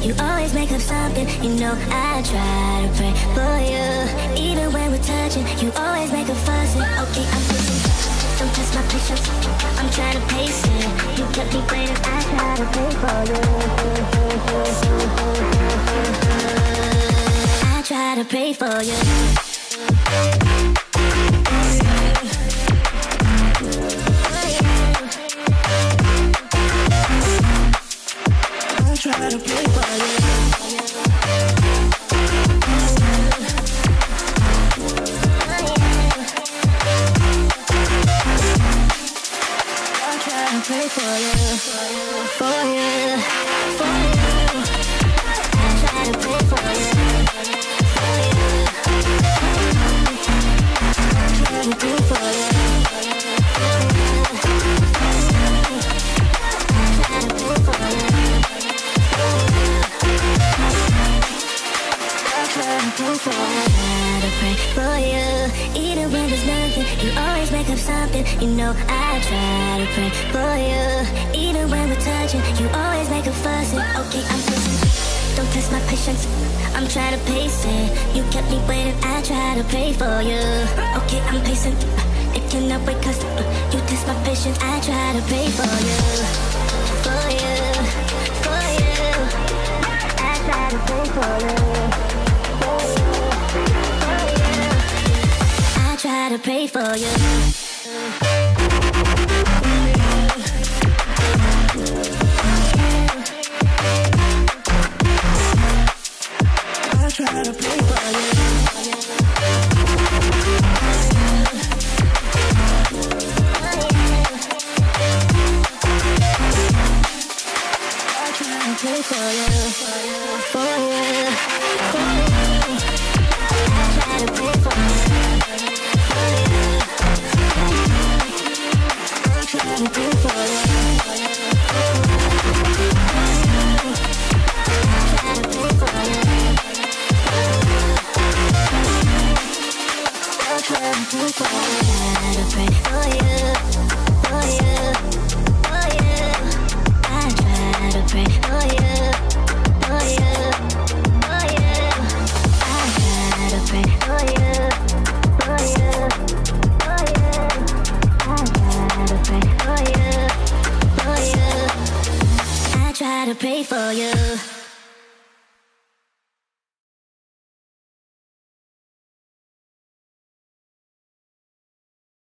You always make up something. You know I try to pray for you. Even when we're touching, you always make a fuss. Okay, I'm pushing. Don't test my patience. I'm trying to pace it. You kept me waiting. I try to pray for you. I try to pray for you. Try to pray for you. You know I try to pray for you. Even when we're touching, you always make a fuss. Okay, I'm pushing. Don't test my patience. I'm trying to pace it. You kept me waiting. I try to pray for you. Okay, I'm pacing. It cannot wait 'cause you test my patience. I try to pray for you. For you. For you. I try to pray for you. For you. For you. I try to pray for you. Pray for you.